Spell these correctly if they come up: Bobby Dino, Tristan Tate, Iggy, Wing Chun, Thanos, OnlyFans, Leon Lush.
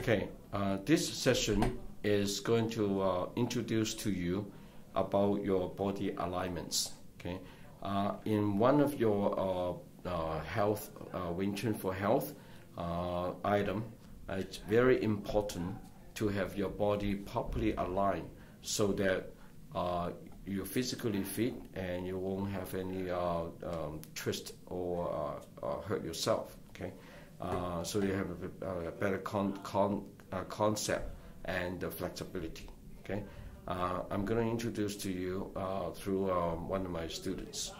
Okay, this session is going to introduce to you about your body alignments. Okay, in one of your health Wing Chun for health item, it's very important to have your body properly aligned so that you're physically fit and you won't have any twist or hurt yourself. Okay, so you have a better concept and flexibility. Okay, I'm going to introduce to you through one of my students.